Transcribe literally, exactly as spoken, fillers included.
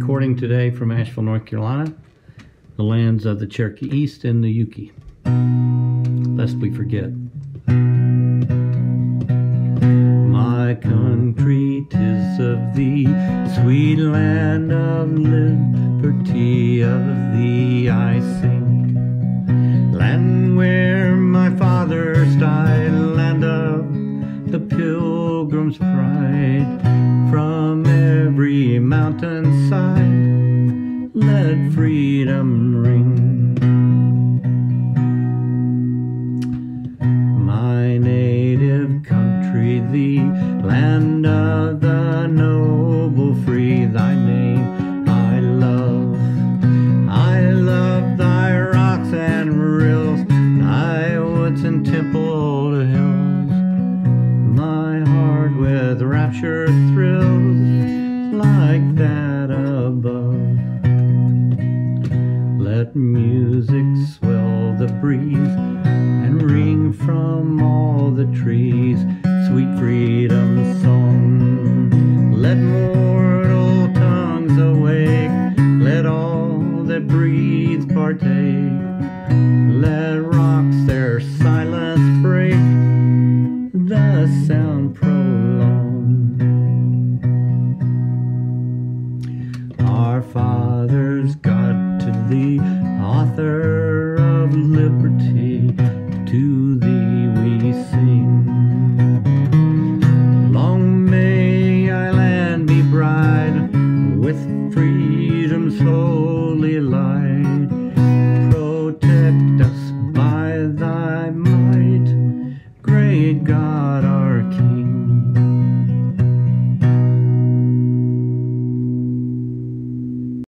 recording today from Asheville, North Carolina, the lands of the Cherokee East and the Yuchi. Lest we forget. My country, 'tis of thee, sweet land of liberty, of thee I sing. Land where my fathers died, land of the pilgrim's pride, from every mountainside let freedom ring. My native country, thee, land of the noble free, thy name I love. I love thy rocks and rills, thy woods and templed hills. My heart with rapture thrills like that above. Let music swell the breeze and ring from all the trees, sweet freedom's song. Let mortal tongues awake, let all that breathes partake, let rocks their silence break, the sound prolong. Our fathers, God, to thee, author of liberty, to thee we sing. Long may our land be bright with freedom's hope.